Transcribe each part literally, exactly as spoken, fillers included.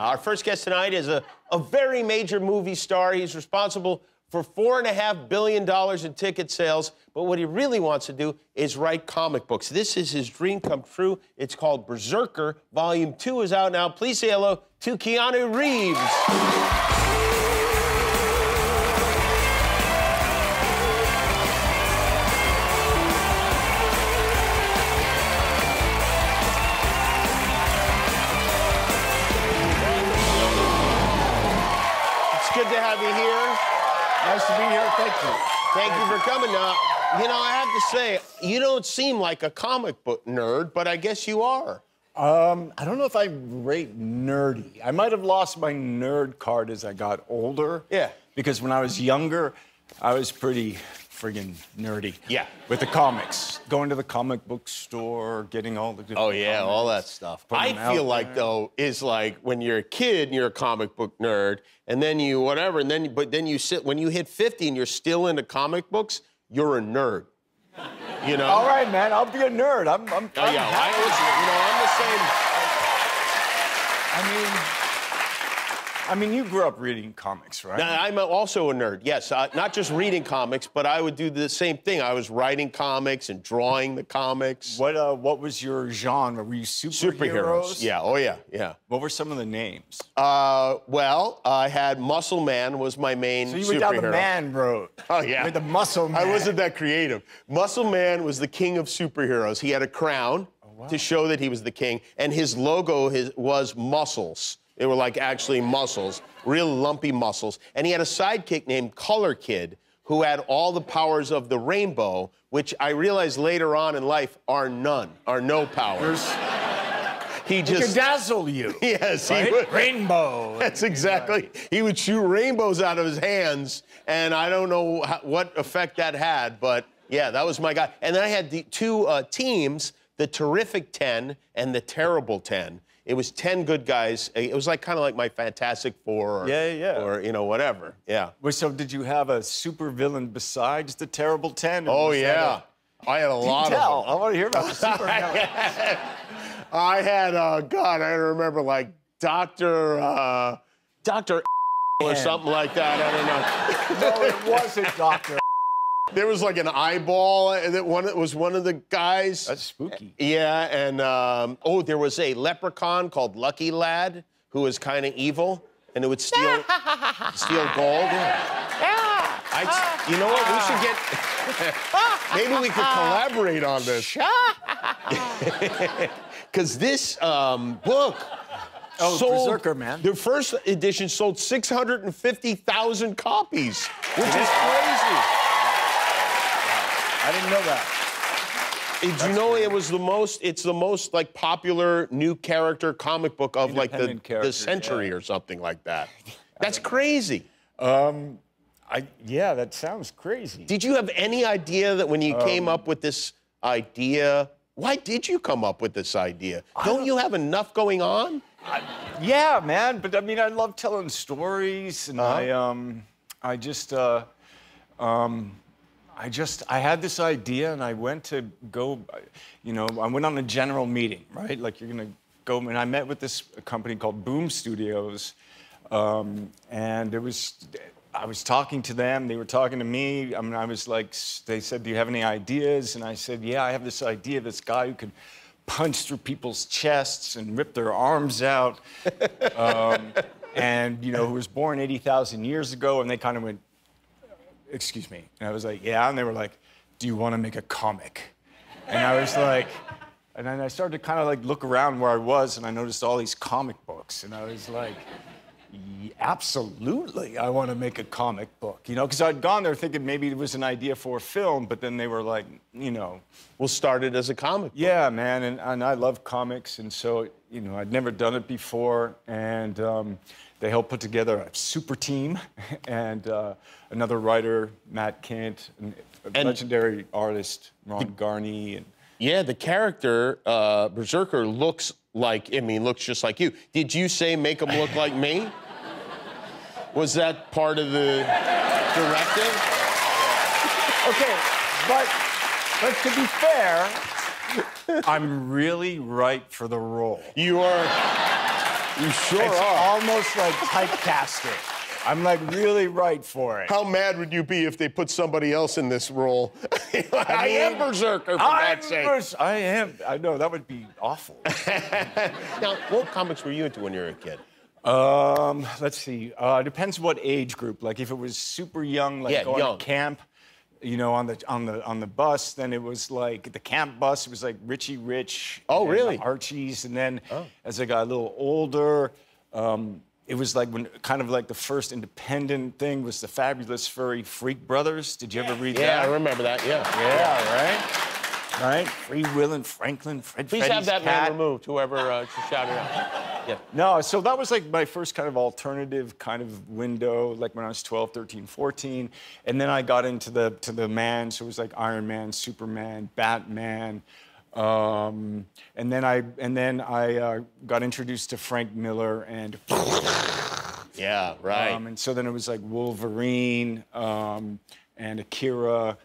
Our first guest tonight is a, a very major movie star. He's responsible for four and a half billion dollars in ticket sales. But what he really wants to do is write comic books. This is his dream come true. It's called Berserker. Volume two is out now. Please say hello to Keanu Reeves. Nice to be here. Thank you. Thank you for coming. Now, you know, I have to say, you don't seem like a comic book nerd, but I guess you are. Um, I don't know if I rate nerdy. I might have lost my nerd card as I got older. Yeah. Because when I was younger, I was pretty friggin' nerdy. Yeah. With the comics. Going to the comic book store, getting all the different Oh, yeah, comics, all that stuff. I feel like, there. though, is like when you're a kid and you're a comic book nerd, and then you whatever, and then but then you sit when you hit fifty and you're still into comic books, you're a nerd. You know? All right, man, I'll be a nerd. I'm I'm, oh, I'm yeah, happy. I was, you know, I'm the same. I mean I mean you grew up reading comics, right? Now, I'm also a nerd, yes. Uh, not just reading comics, but I would do the same thing. I was writing comics and drawing the comics. What uh what was your genre? Were you superheroes? Superheroes. Yeah, oh yeah, yeah. What were some of the names? Uh, well, I had Muscle Man was my main superhero. So you went down the man road. Oh, yeah. With the Muscle Man. I wasn't that creative. Muscle Man was the king of superheroes. He had a crown oh, wow. to show that he was the king, and his logo his, was muscles. They were like actually muscles, real lumpy muscles. And he had a sidekick named Color Kid who had all the powers of the rainbow, which I realized later on in life are none, are no powers. He just... He could dazzle you. Yes, right? He would. Rainbow. That's exactly. He would shoot rainbows out of his hands, and I don't know what effect that had, but yeah, that was my guy. And then I had the two uh, teams, the Terrific Ten and the Terrible Ten. It was ten good guys. It was like kind of like my Fantastic Four or, yeah, yeah. or, you know, whatever. Yeah. Well, so did you have a super villain besides the Terrible Ten? Oh, yeah. A... I had a lot tell. of them. I want to hear about the super villains. I had, uh, God, I remember, like, Doctor... Uh, Doctor or something like that. I don't know. No, it wasn't Doctor There was like an eyeball that one it was one of the guys. That's spooky. Yeah, and um, oh, there was a leprechaun called Lucky Lad who was kind of evil, and it would steal steal gold. Yeah. Yeah. I'd, you know what? We should get. Maybe we could collaborate on this. Because this um, book. Oh, sold, Berserker, man. Their first edition sold six hundred fifty thousand copies, which is crazy. I didn't know that. Did That's you know crazy. it was the most, it's the most like popular new character comic book of like the, the century yeah. or something like that. That's crazy. Um, I, yeah, that sounds crazy. Did you have any idea that when you um, came up with this idea, why did you come up with this idea? Don't, don't you have enough going on? I, yeah, man, but I mean, I love telling stories and uh-huh. I, um, I just, uh, um, I just, I had this idea and I went to go, you know, I went on a general meeting, right? Like you're gonna go, and I met with this company called Boom Studios. Um, and it was, I was talking to them, they were talking to me. I mean, I was like, they said, do you have any ideas? And I said, yeah, I have this idea, this guy who could punch through people's chests and rip their arms out. um, and, you know, who was born eighty thousand years ago, and they kind of went, excuse me. And I was like, yeah. And they were like, do you want to make a comic? And I was like, and then I started to kind of like look around where I was and I noticed all these comic books. And I was like, yeah, absolutely, I want to make a comic book. You know, because I'd gone there thinking maybe it was an idea for a film, but then they were like, you know. Well, started as a comic book. Yeah, man. And, and I love comics. And so, you know, I'd never done it before. And, um, they helped put together a super team and uh, another writer, Matt Kent, and a and legendary artist, Ron the, Garney. And... Yeah, the character, uh, Berserker, looks like, I mean, looks just like you. Did you say make him look like me? Was that part of the directive? Okay, but, but to be fair, I'm really right for the role. You are... You sure it's are. Almost like typecasting. I'm like really right for it. How mad would you be if they put somebody else in this role? I, I am BRZRKR, for God's sake. I am. I know, that would be awful. Now, what comics were you into when you were a kid? Um, let's see. Uh, depends what age group. Like if it was super young, like yeah, going young. to camp, you know, on the on the on the bus, then it was like the camp bus. It was like Richie Rich. Oh, really? Archie's, and then oh. as I got a little older. Um, It was like when, kind of like the first independent thing was the Fabulous Furry Freak Brothers. Did you yeah. ever read yeah, that? Yeah, I remember that, yeah. Yeah, yeah. right? Right? Free Will and Franklin, Fred Please Freddy's have that cat. man removed, whoever uh, shouted out. Yeah. No, so that was like my first kind of alternative kind of window, like when I was twelve, thirteen, fourteen. And then I got into the, to the man, so it was like Iron Man, Superman, Batman. Um, and then I and then I uh, got introduced to Frank Miller and yeah right um, and so then it was like Wolverine um, and Akira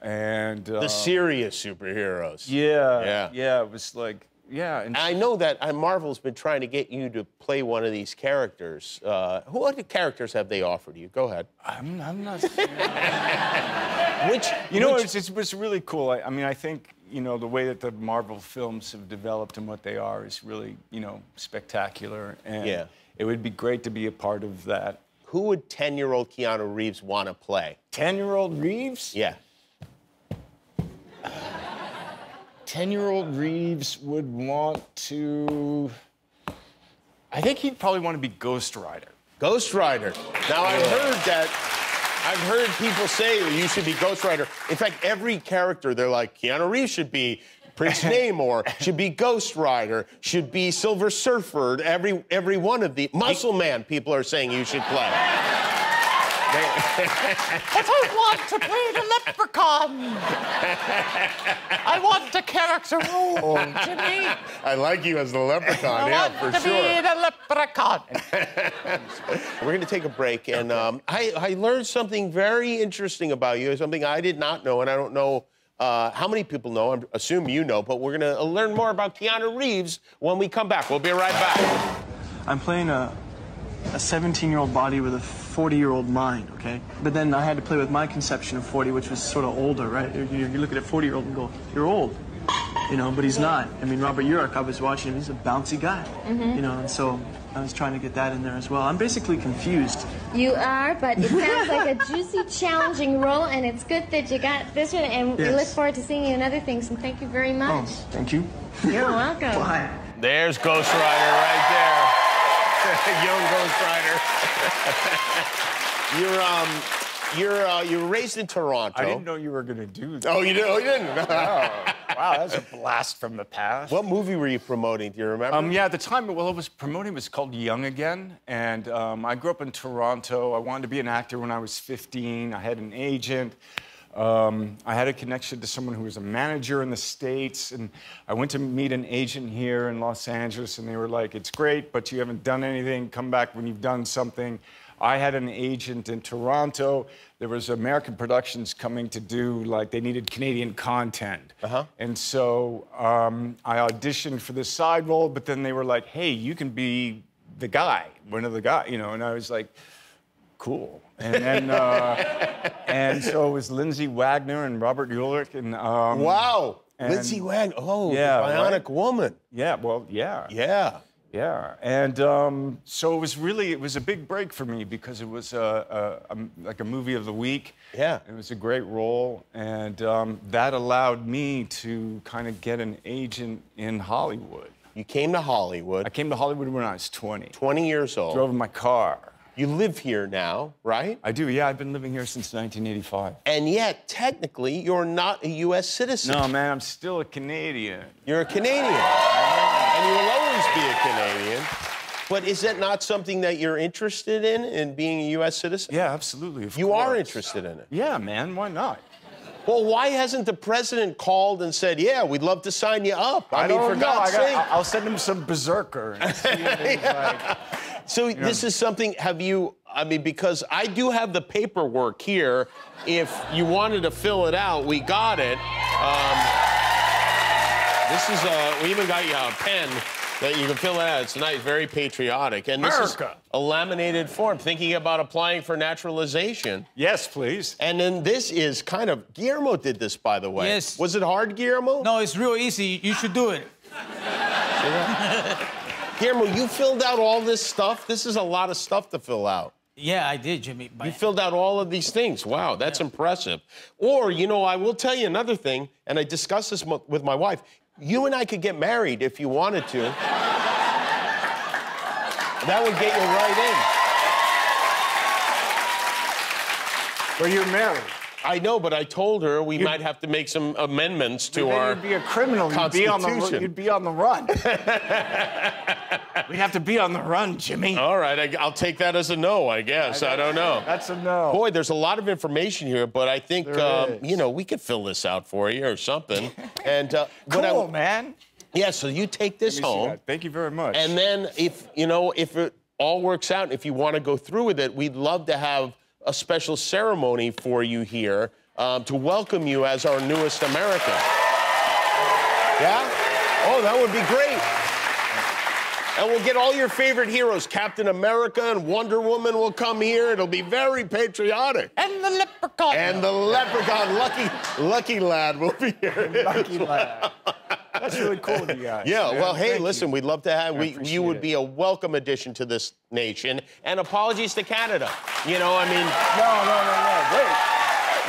and uh, the serious superheroes yeah yeah yeah it was like yeah and I know that uh, Marvel's been trying to get you to play one of these characters. Uh, who other characters have they offered you? Go ahead. I'm, I'm not. which you know which... It's, it's, it's really cool. I, I mean I think. You know, the way that the Marvel films have developed and what they are is really, you know, spectacular. And yeah. it would be great to be a part of that. Who would ten-year-old Keanu Reeves want to play? ten-year-old Reeves? Yeah. ten-year-old Reeves would want to... I think he'd probably want to be Ghost Rider. Ghost Rider. Now, yeah. I heard that... I've heard people say that you should be Ghost Rider. In fact, every character, they're like, Keanu Reeves should be Prince Namor, should be Ghost Rider, should be Silver Surfer. Every, every one of the... Muscle Man, people are saying you should play. they... If I want to play the leprechaun, I want the character role, Jimmy. I like you as the leprechaun, I yeah, want for to sure. Be the leprechaun. We're going to take a break, and um, I, I learned something very interesting about you, something I did not know, and I don't know uh, how many people know. I assume you know, but we're going to learn more about Keanu Reeves when we come back. We'll be right back. I'm playing a... a seventeen-year-old body with a forty-year-old mind, okay? But then I had to play with my conception of forty, which was sort of older, right? You, you look at a forty-year-old and go, you're old, you know, but he's not. I mean, Robert Urich, I was watching him, he's a bouncy guy, mm-hmm. you know, and so I was trying to get that in there as well. I'm basically confused. You are, but it sounds like a juicy, challenging role, and it's good that you got this one, and yes. we look forward to seeing you in other things, and thank you very much. Oh, thank you. You're welcome. Bye. There's Ghost Rider right there. Young Ghost Rider. you're um, you're uh, you were raised in Toronto. I didn't know you were gonna do that. Oh, you didn't? Oh, you didn't? No. Wow, that's a blast from the past. What movie were you promoting? Do you remember? Um, yeah, at the time, well, I was promoting. It was called Young Again, and um, I grew up in Toronto. I wanted to be an actor when I was fifteen. I had an agent. Um, I had a connection to someone who was a manager in the States, and I went to meet an agent here in Los Angeles, and they were like, it's great, but you haven't done anything. Come back when you've done something. I had an agent in Toronto. There was American Productions coming to do, like, they needed Canadian content. Uh-huh. And so um, I auditioned for this side role, but then they were like, hey, you can be the guy, one of the guys, you know, and I was like, cool. And then, uh, and so it was Lindsay Wagner and Robert Urich and um, wow, and Lindsay Wagner, oh, yeah, the bionic right? woman. Yeah, well, yeah, yeah, yeah. And um, so it was really, it was a big break for me because it was a, a, a like a movie of the week. Yeah, it was a great role, and um, that allowed me to kind of get an agent in Hollywood. You came to Hollywood. I came to Hollywood when I was twenty. Twenty years old. Drove in my car. You live here now, right? I do, yeah. I've been living here since nineteen eighty-five. And yet, technically, you're not a U S citizen. No, man, I'm still a Canadian. You're a Canadian. And you will always be a Canadian. But is that not something that you're interested in, in being a U S citizen? Yeah, absolutely, of course. You are interested in it. Yeah, man, why not? Well, why hasn't the president called and said, yeah, we'd love to sign you up? I, I mean, for God's sake. I'll send him some BRZRKR and see what he's like. So this is something, have you, I mean, because I do have the paperwork here. If you wanted to fill it out, we got it. Um, this is, a, we even got you a pen. That you can fill that out. It's nice, very patriotic. And this America. Is a laminated form, thinking about applying for naturalization. Yes, please. And then this is kind of... Guillermo did this, by the way. Yes. Was it hard, Guillermo? No, it's real easy. You should do it. Guillermo, you filled out all this stuff? This is a lot of stuff to fill out. Yeah, I did, Jimmy. You filled out all of these things. Wow, that's yeah. impressive. Or, you know, I will tell you another thing, and I discussed this m with my wife. You and I could get married if you wanted to. That would get you right in. Well, you're married. I know, but I told her we you'd, might have to make some amendments to our You'd be a criminal. You'd be on the, you'd be on the run. We'd have to be on the run, Jimmy. All right, I, I'll take that as a no, I guess. I, I don't know. That's a no. Boy, there's a lot of information here, but I think, um, you know, we could fill this out for you or something. And uh, cool, I, man. Yeah, so you take this home. Thank you very much. And then if, you know, if it all works out, if you want to go through with it, we'd love to have a special ceremony for you here um, to welcome you as our newest American. Yeah? Oh, that would be great. And we'll get all your favorite heroes. Captain America and Wonder Woman will come here. It'll be very patriotic. And the leprechaun. And the leprechaun. Lucky, Lucky Lad will be here. Lucky Lad. That's really cool of you guys. Yeah, man. Well, hey, Thank listen, you. We'd love to have... We, you would it. be a welcome addition to this nation. And apologies to Canada. You know, I mean... No, no, no, no, wait.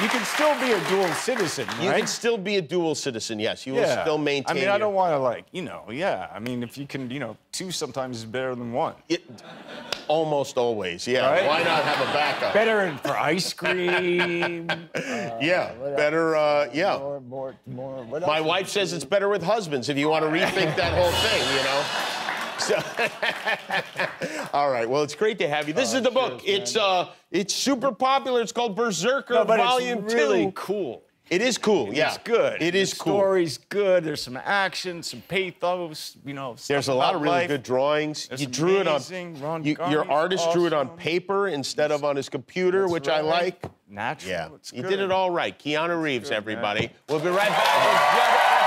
You can still be a dual citizen, right? You can still be a dual citizen, yes. You yeah. will still maintain... I mean, I don't your... want to, like, you know, yeah. I mean, if you can, you know, two sometimes is better than one. It, almost always, yeah. Right? Why not have a backup? Better for ice cream. uh, yeah, better, uh, yeah. More, more, more. What My wife says do? It's better with husbands if you want to rethink that whole thing, you know? All right. Well, it's great to have you. This oh, is the book. Cheers, it's uh, it's super popular. It's called Berserker no, but Volume it's really Two. Really cool. It is cool. It yeah, it's good. It is the cool. Story's good. There's some action, some pathos. You know, stuff there's a lot of really life. good drawings. There's you drew amazing. it on. Ron you, your artist awesome. drew it on paper instead yes. of on his computer, That's which right. I like. Natural. Yeah, it's he good. did it all right. Keanu Reaves, good, everybody. Man. We'll be right back.